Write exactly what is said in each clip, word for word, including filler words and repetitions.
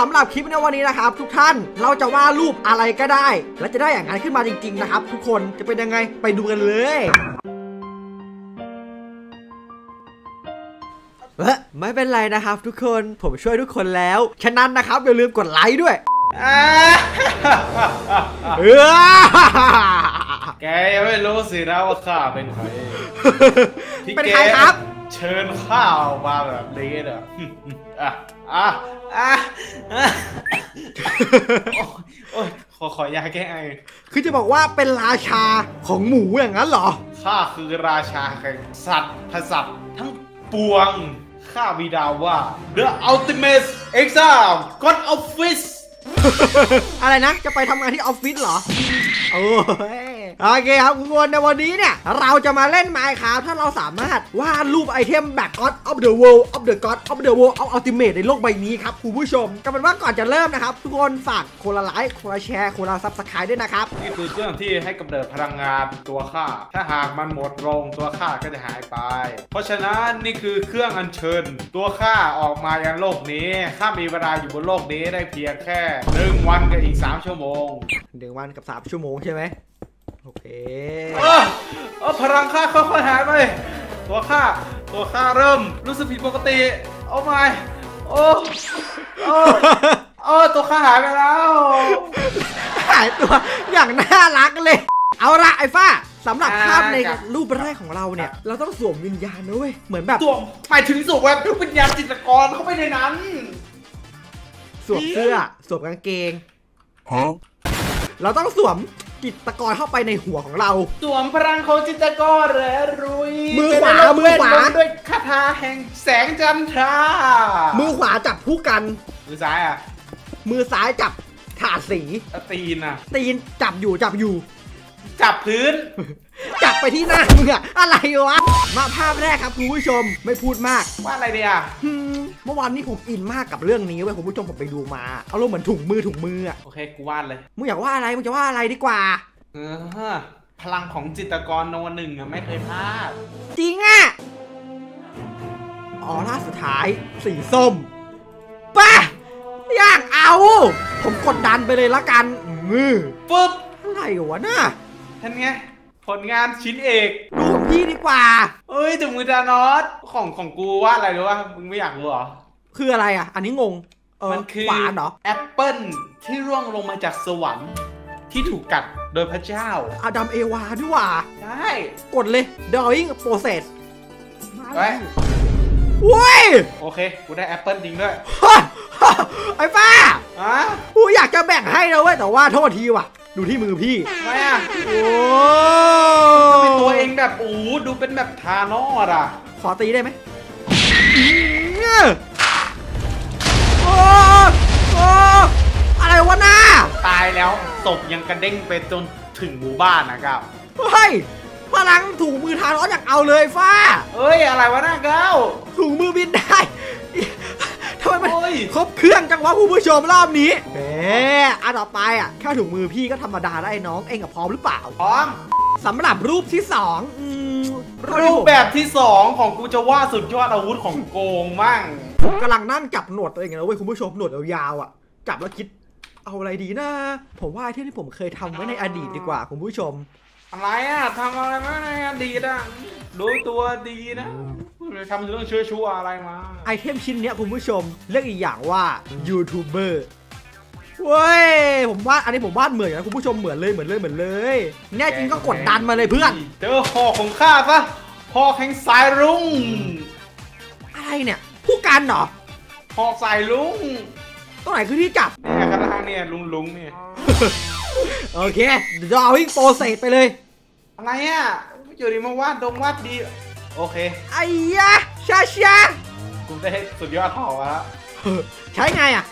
สำหรับคลิปในวันนี้นะครับทุกท่านเราจะวาดรูปอะไรก็ได้และจะได้อย่างนั้นขึ้นมาจริงๆนะครับทุกคนจะเป็นยังไงไปดูกันเลยเอ๊ะไม่เป็นไรนะครับทุกคนผมช่วยทุกคนแล้วฉะนั้นนะครับอย่าลืมกดไลค์ด้วยแกยังไม่รู้สินะว่าข้าเป็นใครเป็นใครครับเชิญข้าออกมาแบบนี้นะอ่ะอ่ะอ่ะขอขอยาแก้ไอคือจะบอกว่าเป็นราชาของหมูอย่างนั้นเหรอข้าคือราชาแห่งสัตว์พสัตว์ทั้งปวงข้าบิดาว่า The Ultimate Exam God Office อะไรนะจะไปทำงานที่ออฟฟิศเหรอโอ้ยโอเคครับทุกคนในวันนี้เนี่ยเราจะมาเล่นMinecraftถ้าเราสามารถวาดรูปไอเทมแบบ God of the World of the God of the World of Ultimate ในโลกใบนี้ครับคุณผู้ชมก็เป็นว่าก่อนจะเริ่มนะครับทุกคนฝากคนละไลค์คนละแชร์คนละซับสไครต์ด้วยนะครับนี่คือเครื่องที่ให้กำเนิดพลังงานตัวข้าถ้าหากมันหมดลงตัวข้าก็จะหายไปเพราะฉะนั้นนี่คือเครื่องอัญเชิญตัวข้าออกมายังโลกนี้ข้ามีเวลาอยู่บนโลกนี้ได้เพียงแค่หนึ่งวันกับอีกสามชั่วโมงหนึ่งวันกับสามชั่วโมงใช่ไหมโอเคเออเออพลังข้าค่อยๆหายไปตัวข้าตัวข้าเริ่มรู้สึกผิดปกติโอ้ไม่โอ้โอ้โอ้ตัวข้าหายไปแล้วหายตัวอย่างน่ารักเลยเอาละไอ้ฟ้าสำหรับภาพในรูปแรกของเราเนี่ยเราต้องสวมวิญญาณนะเว้ยเหมือนแบบสวมหมายถึงสวมแบบวิญญาณจิตรกรเข้าไปในนั้นสวมเสื้อสวมกางเกงเราต้องสวมจิตกรเข้าไปในหัวของเราสวมพลังของจิตกรเหรอรุยมือขวามือขวาด้วยคาถาแห่งแสงจันทรามือขวาจับผู้กันมือซ้ายอ่ะมือซ้ายจับถาดสีตีนอ่ะตีนจับอยู่จับอยู่จับพื้นจับไปที่หน้ามึงอะอะไรวะมาภาพแรกครับคุณผู้ชมไม่พูดมากว่าอะไรเนี่ยเมื่อวานนี้ผมอินมากกับเรื่องนี้เว้ยคุณผู้ชมผมไปดูมาเอาลงเหมือนถุงมือถุงมืออะโอเคกูวาดเลยมึงอยากวาดอะไรมึงจะวาดอะไรดีกว่าเออพลังของจิตรกรโนหนึ่งอะไม่เคยพลาดจริงอะออร่าสุดท้ายสีส้มป่ะอยากเอาผมกดดันไปเลยละกันมือปึ๊บอะไรวะน่ะท่านไงผลงานชิ้นเอกดูของพี่ดีกว่าเอ้ยถึงมือดานอสของของกูว่าอะไรรู้ว่ามึงไม่อยากรู้หรอคืออะไรอ่ะอันนี้งงเออมันคือแอปเปิ้ลที่ร่วงลงมาจากสวรรค์ที่ถูกกัดโดยพระเจ้าอาดัมเอวาด้วยว่ะได้กดเลย drawing process ไปโว้ยโอเคกูได้แอปเปิ้ลจริงด้วยไอ้ป้าอ๋อกูอยากจะแบ่งให้นะเว้ยแต่ว่าโทษทีว่ะดูที่มือพี่ไม่อะโอ้เป็นตัวเองแบบโอ้ดูเป็นแบบทานอสอะขอตีได้ไหมโอ้โอ้อะไรวะน่าตายแล้วศพยังกระเด้งไปจนถึงหมู่บ้านนะครับเฮ้ยพลังถุงมือทานอสอยากเอาเลยฟ้าเอ้ยอะไรวะน่าเก้าถุงมือบินได้ทำไมมันครบเครื่องจังวะผู้ชมรอบนี้เอ๊ะอันต่อไปอ่ะแค่ถุงมือพี่ก็ธรรมดาได้น้องเองกับพร้อมหรือเปล่าพร้อมสำหรับรูปที่สองรูปแบบที่สองของกูจะว่าสุดยอดอาวุธของโกงมั่งผมกำลังนั่งจับหนวดตัวเองนะเว้ยคุณผู้ชมหนวดยาวๆอ่ะจับแล้วคิดเอาอะไรดีนะผมว่าที่ที่ผมเคยทำไว้ในอดีตดีกว่าคุณผู้ชมอะไรอ่ะทำอะไรมาในอดีตอ่ะรู้ตัวดีนะทำเรื่องชั่วชั่วอะไรมาไอเทมชิ้นเนี้ยคุณผู้ชมเรียกอีกอย่างว่ายูทูบเบอร์เว้ยผมวาดอันนี้ผมวาดเหมือนนะคุณผู้ชมเหมือนเลยเหมือนเลยเหมือนเลยแน่จริงก็กดดันมาเลยเพื่อนเจอหอกของข้าปะหอกแห่งสายรุ้งอะไรเนี่ยผู้กันเหรอหอกสายรุ้งตรงไหนคือที่จับเนี่ยกระทางเนี่ยลุงลุงเนี่ยโอเครอวิ่งโปรเซสไปเลยอะไรอ่ะอยู่ดีมาวาดดงวาดดีโอเคไอ้ยะชาชากูได้สุดยอดหอกแล้วใช้ไงอ่ะ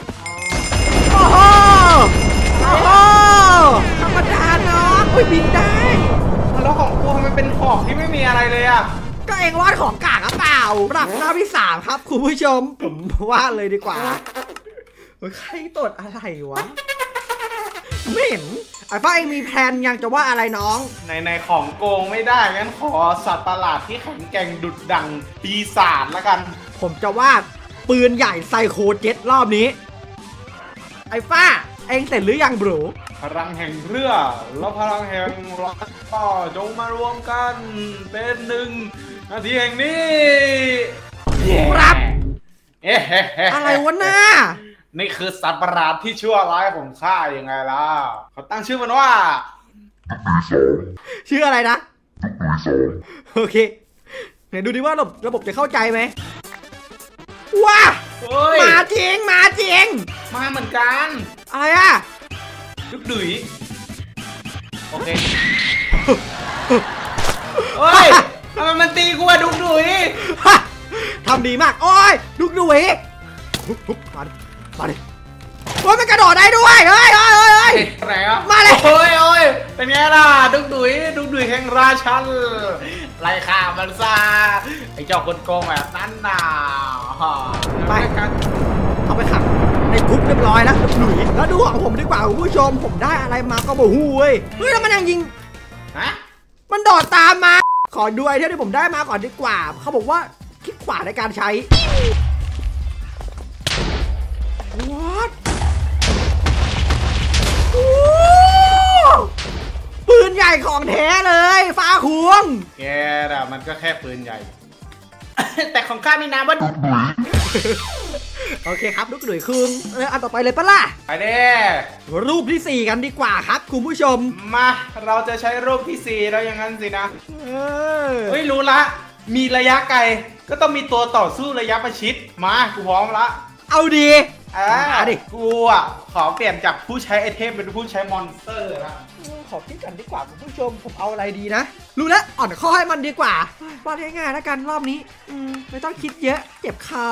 โอ้โหโอ้โหธรรมดาเนาะอุ้ยบินได้แล้วของกูมันเป็นหอกที่ไม่มีอะไรเลยอ่ะก็เองวาดของกากหรือเปล่าหลักหน้าที่สามครับคุณผู้ชมผมวาดเลยดีกว่าใครตดอะไรวะไม่เห็นไอ้ฟ้าเองมีแพลนยังจะว่าอะไรน้องในในของโกงไม่ได้งั้นขอสัตว์ประหลาดที่แข็งแกร่งดุดดังปีศาจละกันผมจะวาดปืนใหญ่ไซโคเจ็ตรอบนี้ ไอ้ฟ้าเองเสร็จหรือยังบรูพลังแห่งเรือและพลังแห่งรักต่อจงมารวมกันเป็นหนึ่งนาทีแห่งนี้ครับเอ๊ะอะไรวะน่านี่คือสัตว์ประหลาดที่ชั่วร้ายของข้ายังไงล่ะเขาตั้งชื่อมันว่าชื่ออะไรนะโอเคไหนดูดิว่าระบบระบบจะเข้าใจไหมว้ามาจริงมาจริงมาเหมือนกันอะไรอ่ะดึกดุ๋ยโอเคโอ้ยทำไมมันตีกูอะดุกดุ๋ยทำดีมากโอ้ยดุกดุ๋ยมาดิมาดิโอ้ยมันกระโดดได้ด้วยเฮ้ยเฮ้ยเฮ้ยไหนอ่ะมาเลยโอ้ยโอ้ยเป็นไงล่ะดุกดุ๋ยดุกดุ๋ยแห่งราชันไล่ฆ่ามันซะไอ้เจ้าคนโกงแบบนั้นน่ะไปกันเอาไปขังในคุกเรียบร้อยแล้วดุกดุ๋ยแล้วดูของผมดีกว่าคุณผู้ชมผมได้อะไรมาก็บอกหู้ยเฮ้ยแล้วมันยังยิงฮะมันโดดตามมาขอดูไอเทมที่ผมได้มาก่อนดีกว่าเขาบอกว่าคลิกขวาในการใช้วัดปืนใหญ่ของแท้เลยฟ้าคุ้งแกน่ะมันก็แค่ปืนใหญ่ แต่ของข้ามีน้ำว่าดุกดุ๋ยโอเคครับดุกดุ๋ยคืนอันต่อไปเลยปะล่ะไปเด้รูปที่สี่กันดีกว่าครับคุณผู้ชมมาเราจะใช้รูปที่สี่แล้วอย่างนั้นสินะเออเฮ้ยรู้ละมีระยะไกลก็ต้องมีตัวต่อสู้ระยะประชิดมากูพร้อมละเอาดีอ่าดิกูอ่ะขอเปลี่ยนจากผู้ใช้ไอเทมเป็นผู้ใช้มอนสเตอร์นะขอคิดกันดีกว่าคุณผู้ชมผมเอาอะไรดีนะรู้แล้วอ่อนข้อให้มันดีกว่าวาดง่ายๆแล้วกันรอบนี้อืมไม่ต้องคิดเยอะเจ็บคอ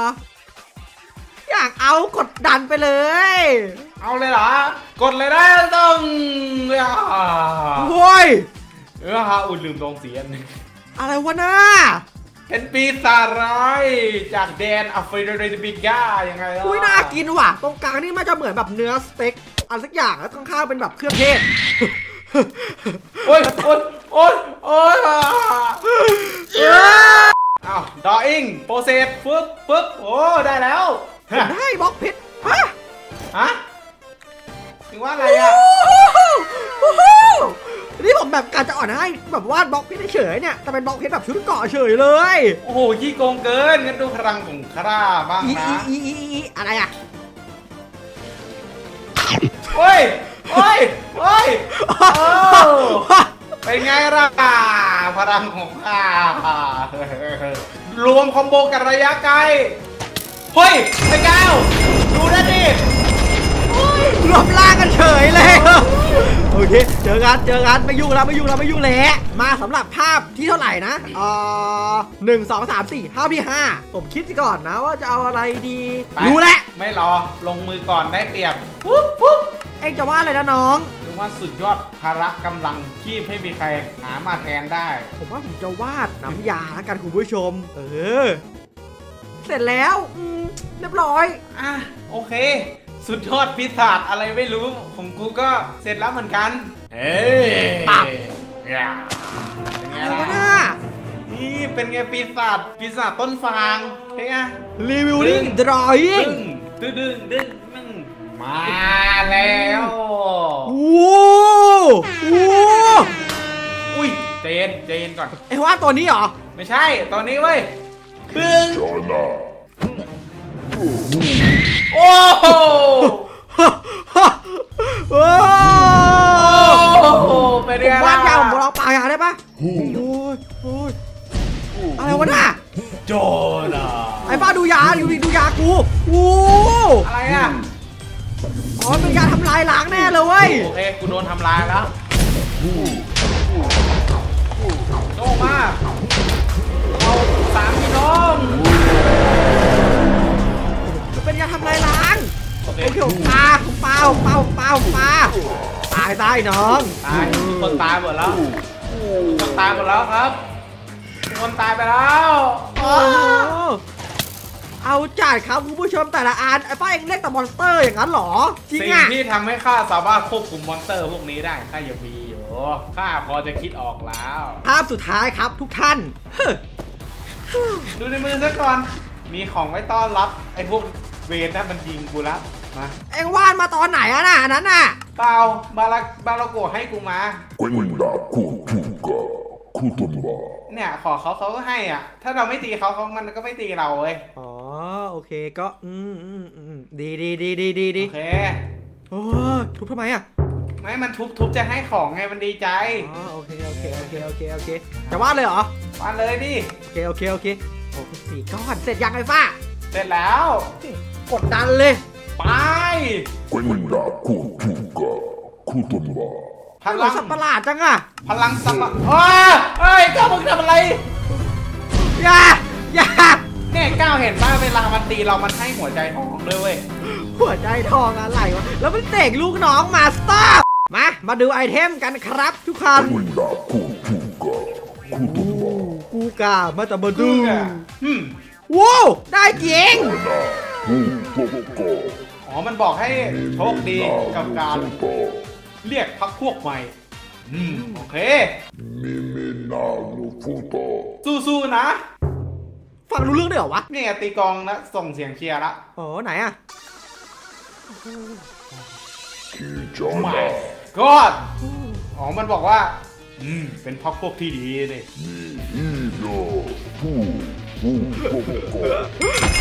อยากเอากดดันไปเลยเอาเลยเหรอกดเลยได้ต้องโว้ยเออฮะอุ่นลืมตรงเสียนอะไรวะน่าเป็นปีศาจร้ายจากแดนอฟริกายังไงล่ะอุ้ยน่ากินว่ะตรงกลางนี่มันจะเหมือนแบบเนื้อสเต็กอันสักอย่างแล้วข้างๆเป็นแบบเครื่องเทศโอ้ยโอ้ยโอ้ยโอ้ยอ้าวดออิงโปรเซสปึ๊บปึ๊บโอ้ได้แล้วได้บล็อกเพชรฮะฮะถึงว่าอะไรอ่ะนี่ผมแบบการจะอ่อนให้แบบวาดบล็อกเพชรเฉยเนี่ยแต่เป็นบล็อกเพชรแบบชุดเกาะเฉยเลยโอ้โหยี่โกงเกินงั้นดูพลังของคราบ้างนะอีอีอีอะไรอ่ะโอ้ยโอ้ยโอ้ยเป็นไงล่ะพลังของครารวมคอมโบกันระยะไกลเฮ้ยไปก้าวดูนั่นดิรวมล่างกันเฉยเลยโอเคเจอกันเจอกันไม่ยุ่งแล้วไม่ยุ่งแล้วไม่ยุ่งแล้วมาสำหรับภาพที่เท่าไหร่นะเอ่อหนึ่งสองสามสี่ภาพที่ห้าผมคิดก่อนนะว่าจะเอาอะไรดีรู้แล้วไม่รอลงมือก่อนได้เปรียบปุ๊บปุ๊บเอ็งจะว่าอะไรนะน้องผมว่าสุดยอดพละกำลังที่ไม่มีใครหามาแทนได้ผมว่าผมจะวาดน้ำยาแล้วกันคุณผู้ชมเออเสร็จแล้วเรียบร้อยอ่ะโอเคสุดยอดปีศาจอะไรไม่รู้ของกูก็เสร็จแล้วเหมือนกันเฮ้ยปักเป็นไงล่ะนี่เป็นไงปีศาจปีศาจต้นฟางเป็นไงรีวิวดิ้งดรอยดิ้งดึงดึงดึงมาแล้วโอ้โหอุ้ยเจนเจนก่อนไอ้ว่าตัวนี้เหรอไม่ใช่ตัวนี้เว้ยปึ้งโอ้โหเป็นไงล่ะยาวของเราปลายาได้ปะโอ้ยโอ้ยอะไรวะน่ะโจน่ะไอ้ป้าดูยาอยู่ดิดูยากูโอ้อะไรอ่ะอ๋อเป็นการทำลายล้างแน่เลยเว้ยโอเคกูโดนทำลายแล้วโจ้มากเอาสามพี่น้องเป็นการทำลายล้างโอเคปลาเปล่าเปล่าเปล่าปลาตายตายน้องตายคนตายหมดแล้วคนตายหมดแล้วครับคนตายไปแล้วเอาจ่ายครับคุณผู้ชมแต่ละอันไอ้ป้าเองเล่นแต่มอนสเตอร์อย่างนั้นหรอจริงอะสิ่งที่ทำให้ข้าสามารถควบคุมมอนสเตอร์พวกนี้ได้ข้ายังมีอยู่ข้าพอจะคิดออกแล้วภาพสุดท้ายครับทุกท่านดูในมือซะก่อนมีของไว้ต้อนรับไอ้พวกเวทนั่นมันยิงกูแล้ว มาเอ็งวาดมาตอนไหนอะน่ะนั้นน่ะเปล่าบาราบาราโกะให้กูมากูอินดาคูทูกะคูตุนบะเนี่ยขอเขาเขาก็ให้อ่ะถ้าเราไม่ตีเขาเขามันก็ไม่ตีเราเว้ยอ๋อโอเคก็อืมอืมอืมดีดีดีดีดีดีโอเคโอ้ทุบทำไมอ่ะไม่มันทุบทุบจะให้ของไงมันดีใจอ๋อโอเคโอเคโอเคโอเคโอเคจะวาดเลยเหรอวาดเลยดิโอเคโอเคโอเคโอ้สี่ก้อนเสร็จยังไอ้ฟ้าเสร็จแล้วกดดันเลยไปกูอินดาคูทูกะคูตุนบะพลังสัตว์ประหลาดจังอะพลังสัตว์อ๋อเอ้ยก้าวมึงทำอะไรอย่าอย่าเนี่ยก้าวเห็นป่ะเวลามันตีเรามันให้หัวใจทองด้วยเว้ยหัวใจทองอะไรวะแล้วมันเตะลูกน้องมาสเตอร์มามาดูไอเทมกันครับทุกคนกูกามาตะบดูว้าวได้จริงอ๋อมันบอกให้โชคดีกับการเรียกพักพวกใหม่โอเคสู้ๆนะฟังรู้เรื่องได้เหรอวะนี่ไงตีกองแล้วส่งเสียงเชียร์ละโอ้ไหนอะมาก็อ๋อมันบอกว่าอืมเป็นพักพวกที่ดีเลย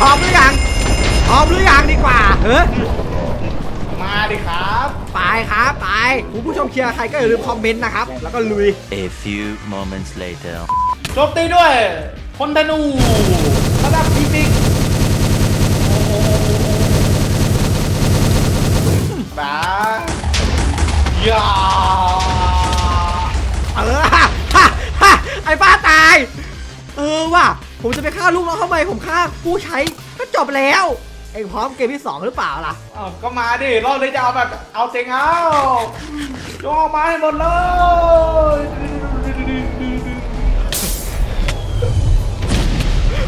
พร้อมหรือยังพร้อมหรือยังดีกว่าเฮ้ยมาดิครับไปครับไปคุณผู้ชมเชียร์ใครก็อย่าลืมคอมเมนต์นะครับแล้วก็ลุย A few moments later จบตีด้วยคนธนูระดับพิมิกบ้าย่าเออฮ่าฮ่าไอ้บ้าตายเออว่ะผมจะไปฆ่าลูกน้องทำไมผมฆ่าผู้ใช้ก็จบแล้วเองพร้อมเกมที่สองหรือเปล่าล่ะอ้าวก็มาดิรอบนี้จะเอาแบบเอาเต็งเอาโยกมาให้หมดเลย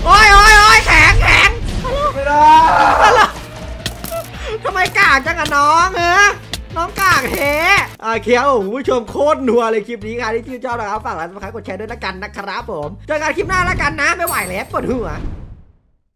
โอ้ยโอ้ยโอ้ยแข็งแข็งไม่ได้ทำไมกากจังอะน้องเออน้องกากเฮอ่าเคียวคุณผู้ชมโคตรนัวเลยคลิปนี้ค่ะที่ชื่นชอบนะครับฝากไลค์กดแชร์ด้วยละกันนะครับผมเจอกันคลิปหน้าละกันนะไม่ไหวแล้วปวดหัว